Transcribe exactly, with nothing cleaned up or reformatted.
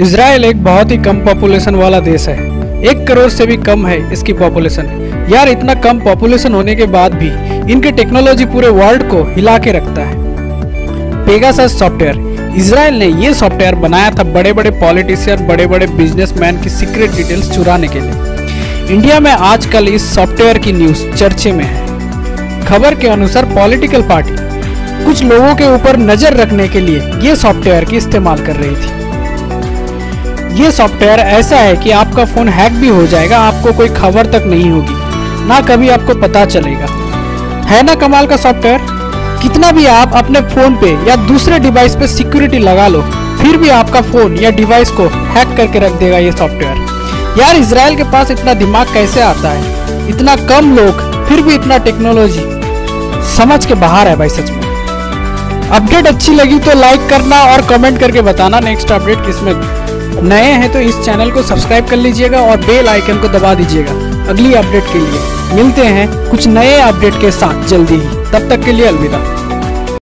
Israel एक बहुत ही कम population वाला देश है, एक करोड़ से भी कम है इसकी पॉपुलेशन। यार इतना कम पॉपुलेशन होने के बाद भी इनकी टेक्नोलॉजी पूरे वर्ल्ड को हिला के रखता है। पेगासस सॉफ्टवेयर, इसराइल ने ये सॉफ्टवेयर बनाया था बड़े बड़े पॉलिटिशियन, बड़े बड़े बिजनेसमैन की सीक्रेट डिटेल्स चुराने के लिए। इंडिया में आजकल इस सॉफ्टवेयर की न्यूज चर्चे में है। खबर के अनुसार पॉलिटिकल पार्टी कुछ लोगों के ऊपर नजर रखने के लिए ये सॉफ्टवेयर की इस्तेमाल कर रही थी। ये सॉफ्टवेयर ऐसा है कि आपका फोन हैक भी हो जाएगा, आपको कोई खबर तक नहीं होगी, ना कभी आपको पता चलेगा। है ना कमाल का सॉफ्टवेयर। कितना भी आप अपने फोन पे या दूसरे डिवाइस पे सिक्योरिटी लगा लो, फिर भी आपका फोन या डिवाइस को हैक करके रख देगा ये सॉफ्टवेयर। यार इसराइल के पास इतना दिमाग कैसे आता है, इतना कम लोग फिर भी इतना टेक्नोलॉजी, समझ के बाहर है भाई सच में। अपडेट अच्छी लगी तो लाइक करना और कमेंट करके बताना नेक्स्ट अपडेट किसमें। नए हैं तो इस चैनल को सब्सक्राइब कर लीजिएगा और बेल आइकन को दबा दीजिएगा अगली अपडेट के लिए। मिलते हैं कुछ नए अपडेट के साथ जल्दी ही, तब तक के लिए अलविदा।